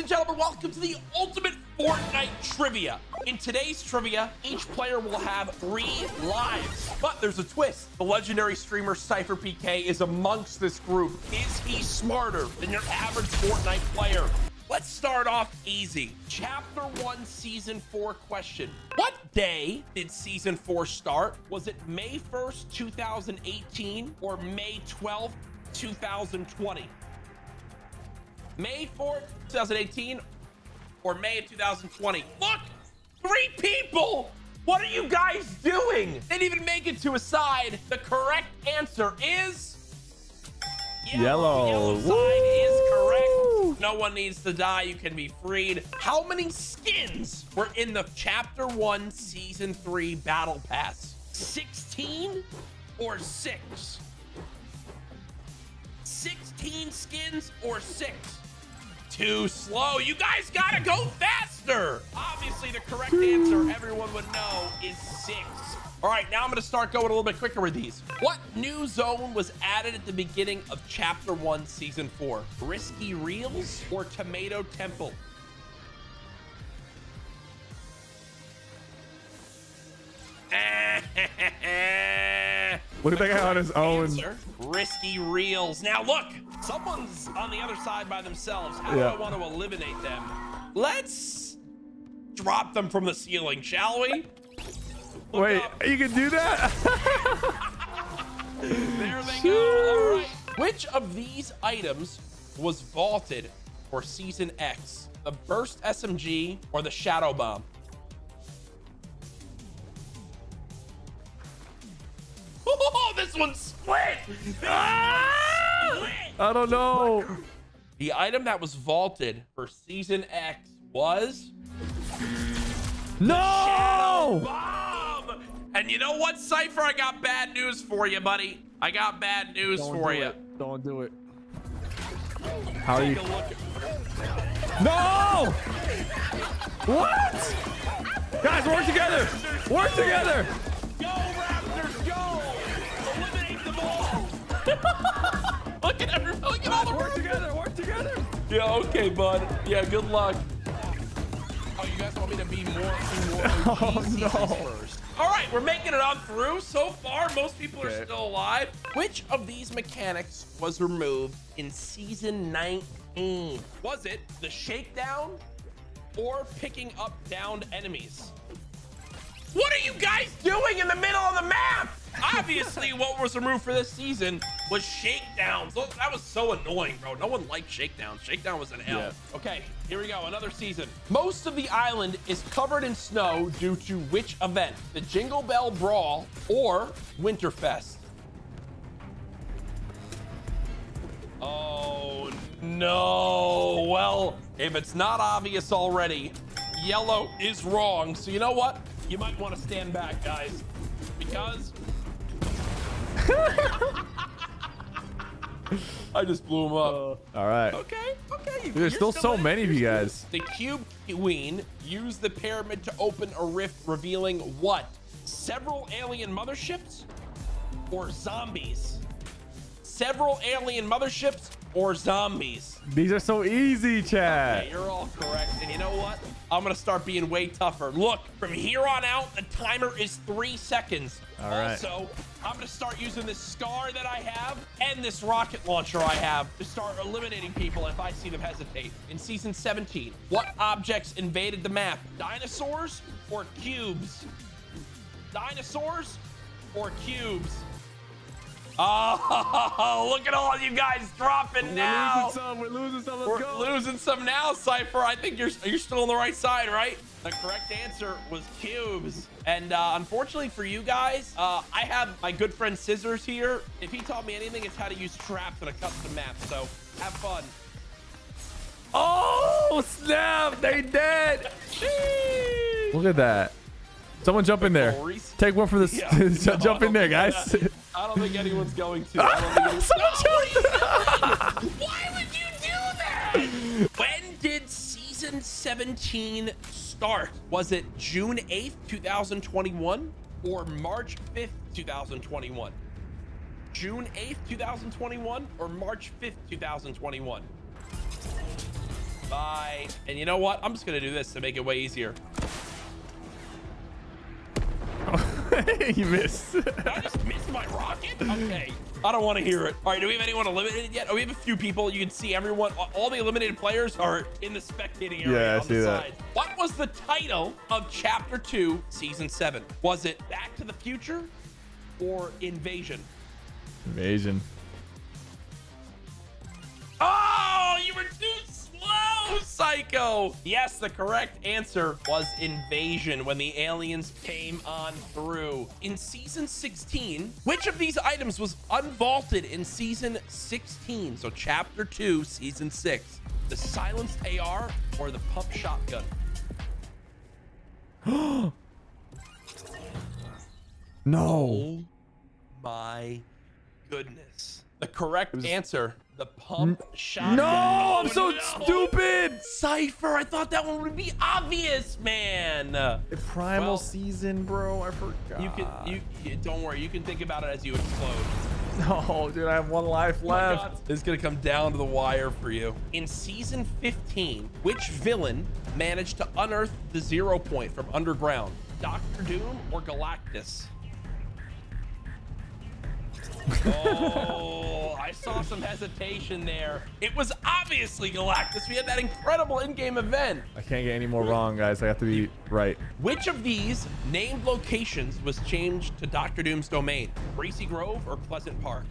and gentlemen, welcome to the Ultimate Fortnite Trivia. In today's trivia, each player will have 3 lives. But there's a twist. The legendary streamer SypherPK is amongst this group. Is he smarter than your average Fortnite player? Let's start off easy. Chapter 1, Season 4 question. What day did Season 4 start? Was it May 1st, 2018 or May 12th, 2020? May 4th, 2018 or May of 2020? Look, 3 people. What are you guys doing? They didn't even make it to a side. The correct answer is yellow. Yellow side is correct. No one needs to die. You can be freed. How many skins were in the Chapter 1 Season 3 Battle Pass? 16 or 6? 16 skins or 6? Too slow. You guys gotta go faster. Obviously, the correct answer, everyone would know, is 6. All right, now I'm gonna start going a little bit quicker with these. What new zone was added at the beginning of Chapter 1, Season 4? Risky Reels or Tomato Temple? What did they got on his answer, own? Risky Reels. Now look, someone's on the other side by themselves. How do I want to eliminate them? Let's drop them from the ceiling, shall we? Look up. You can do that? There they go. All right. Which of these items was vaulted for Season X? The Burst SMG or the Shadow Bomb? Oh, this one's split. I don't know. The item that was vaulted for Season X was... No! Shadow Bomb. And you know what, Cypher? I got bad news for you, buddy. I got bad news for you. Don't do it. How are you? No! What? Guys, work together. Work together. Go, Raptors, go. Eliminate them all. Look at everyone. Look at all the work together. Work together. Yeah, okay, bud. Yeah, good luck. Oh, you guys want me to be more easy first. All right, we're making it on through. So far, most people are still alive. Which of these mechanics was removed in Season 19? Was it the Shakedown or picking up downed enemies? What are you guys doing in the middle of the map? Obviously, what was removed for this season was Shakedowns. Look, that was so annoying, bro. No one liked Shakedowns. Shakedown was an L. Yeah. Okay, here we go. Another season. Most of the island is covered in snow due to which event? The Jingle Bell Brawl or Winterfest? Oh, no. Well, if it's not obvious already, yellow is wrong. So you know what? You might want to stand back, guys, because... I just blew him up. All right. Okay. Okay. Dude, there's still so many of you guys. The Cube Queen used the pyramid to open a rift, revealing what? Several alien motherships or zombies? Several alien motherships or zombies? These are so easy, Chad. Okay, you're all correct. And you know what? I'm going to start being way tougher. Look, from here on out, the timer is 3 seconds. All right. Also, I'm going to start using this SCAR that I have and this rocket launcher I have to start eliminating people if I see them hesitate. In Season 17, what objects invaded the map? Dinosaurs or cubes? Dinosaurs or cubes? Oh, look at all you guys dropping now. We're losing some. Let's go. Losing some now, Cypher. I think you're still on the right side, right? The correct answer was cubes. And unfortunately for you guys, I have my good friend Scissors here. If he taught me anything, it's how to use traps on a custom map. So have fun. Oh, snap. They dead. Look at that. Someone jump in there. Take one for this. Yeah, jump in there, guys. I don't think anyone's going to. Someone jumped. Why would you do that? When did Season 17 start? Was it June 8th, 2021 or March 5th, 2021? June 8th, 2021 or March 5th, 2021? Bye. 5. And you know what? I'm just going to do this to make it way easier. You missed. I just missed my rocket? Okay. I don't want to hear it. All right. Do we have anyone eliminated yet? Oh, we have a few people. You can see everyone. All the eliminated players are in the spectating area. Yeah, I see that. What was the title of Chapter 2, Season 7? Was it Back to the Future or Invasion? Invasion. Oh, you were too slow, Psycho. Yes, the correct answer was Invasion, when the aliens came on through. In Season 16, which of these items was unvaulted in Season 16? So Chapter 2, Season 6. The silenced AR or the pump shotgun? No. Oh my goodness. The correct answer... the pump shotgun. No, I'm so stupid. Cypher, I thought that one would be obvious, man. The primal season, bro. I forgot. You don't worry. You can think about it as you explode. Oh, dude, I have one life left. It's going to come down to the wire for you. In Season 15, which villain managed to unearth the Zero Point from underground? Doctor Doom or Galactus? Oh, I saw some hesitation there. It was obviously Galactus. We had that incredible in-game event. I can't get any more wrong, guys. I have to be right. Which of these named locations was changed to Dr. Doom's domain? Bracy Grove or Pleasant Park?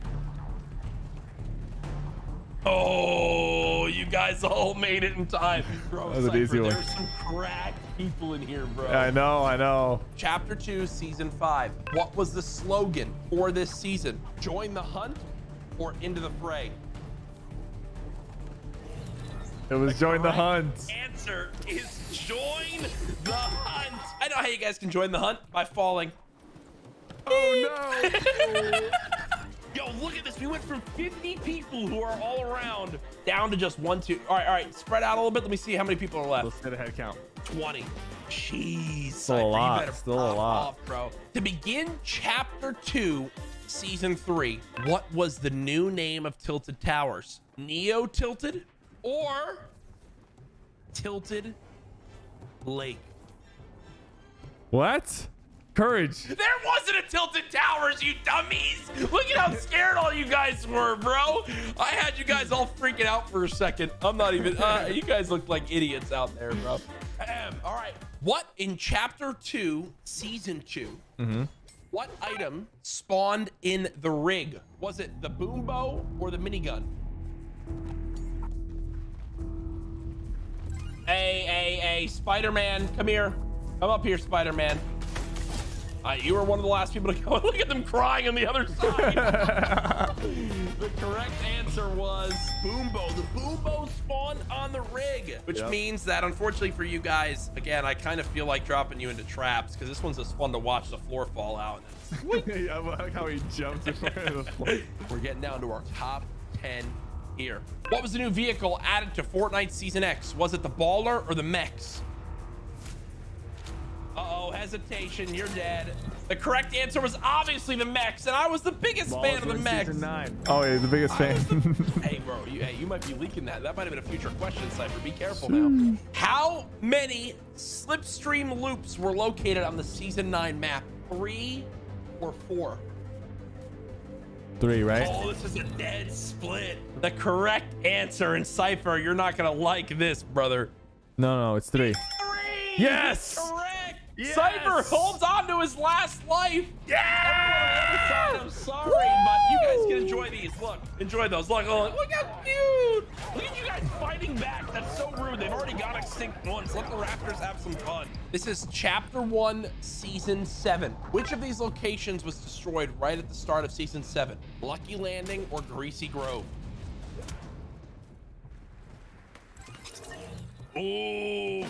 Oh, you guys all made it in time. Bro, that was an easy one. There's some cracked people in here, bro. Yeah, I know, I know. Chapter 2, Season 5. What was the slogan for this season? Join the hunt or into the fray? It was join the hunt. Answer is join the hunt. I know how you guys can join the hunt by falling. Oh, no. Yo, look at this. We went from 50 people who are all around down to just 1, 2. All right. Spread out a little bit. Let me see how many people are left. Let's get a head count. 20. Jeez. Still a lot. Still a lot, bro. To begin Chapter 2, Season 3, what was the new name of Tilted Towers? Neo Tilted or Tilted Lake? What? Courage. There wasn't a Tilted Towers, you dummies. Look at how scared all you guys were, bro. I had you guys all freaking out for a second. I'm not even, you guys looked like idiots out there, bro. All right. What in Chapter 2, Season 2, what item spawned in the rig? Was it the Boom Bow or the minigun? Hey, Spider-Man, come here. Come up here, Spider-Man. You were one of the last people to go. Look at them crying on the other side. The correct answer was Boom Bow. The Boom Bow spawned on the rig, which means that, unfortunately for you guys, again, I kind of feel like dropping you into traps because this one's just fun to watch the floor fall out. Yeah, I like how he jumped before the floor. We're getting down to our top 10 here. What was the new vehicle added to Fortnite Season X? Was it the Baller or the Mechs? Uh-oh, hesitation, you're dead. The correct answer was obviously the Mechs, and I was the biggest fan of the Mechs. Oh, yeah, the biggest fan. Hey, bro, you might be leaking that. That might have been a future question, Cypher. Be careful now. How many Slipstream loops were located on the Season 9 map? 3 or 4? 3, right? Oh, this is a dead split. The correct answer, and Cypher, you're not going to like this, brother. No, it's 3. It's 3! Yes! Correct! Yes. Cypher holds on to his last life. Yeah! I'm sorry, but you guys can enjoy these. Look, enjoy those. Look how cute. Look at you guys fighting back. That's so rude. They've already got extinct once. Let the Raptors have some fun. This is Chapter 1, Season 7. Which of these locations was destroyed right at the start of Season 7? Lucky Landing or Greasy Grove? Ooh.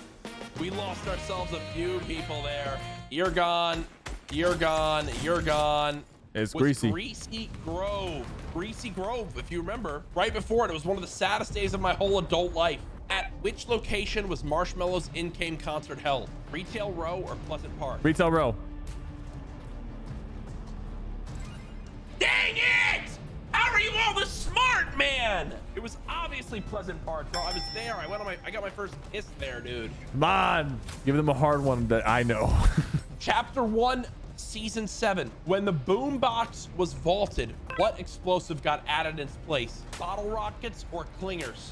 We lost ourselves a few people there. You're gone. You're gone. You're gone. It's Greasy. Greasy Grove. Greasy Grove, if you remember. Right before it, it was one of the saddest days of my whole adult life. At which location was Marshmallow's in-game concert held? Retail Row or Pleasant Park? Retail Row. Dang it! How are you all this smart, man? It was obvious. obviously Pleasant Park, bro. I was there. I went on my, I got my first piss there, dude. Come on. Give them a hard one that I know. Chapter 1, Season 7. When the Boom Box was vaulted, what explosive got added in its place? Bottle Rockets or Clingers?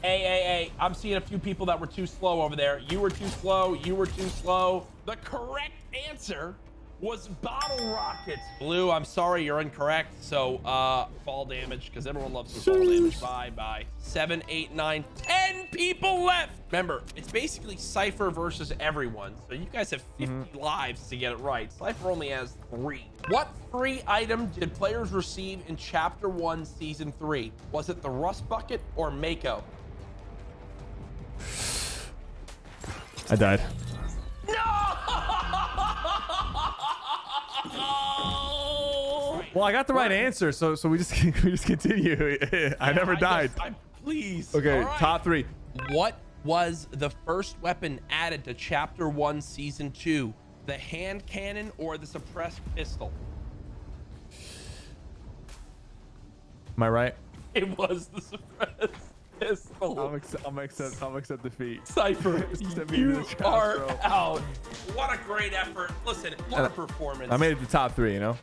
Hey, I'm seeing a few people that were too slow over there. You were too slow. You were too slow. The correct answer was Bottle Rockets. Blue, I'm sorry, you're incorrect. So, fall damage, because everyone loves some fall damage. Bye. 7, 8, 9, 10 people left. Remember, it's basically Cypher versus everyone. So you guys have 50 lives to get it right. Cypher only has 3. What free item did players receive in Chapter 1, Season 3? Was it the Rust Bucket or Mako? I died. Well, I got the right answer, so we just continue. I never died. Please. Okay, right. Top 3. What was the first weapon added to Chapter 1, Season 2? The hand cannon or the suppressed pistol? Am I right? It was the suppressed pistol. I'll accept defeat. Cypher, you are out. What a great effort. Listen, what a performance. I made it to top 3, you know?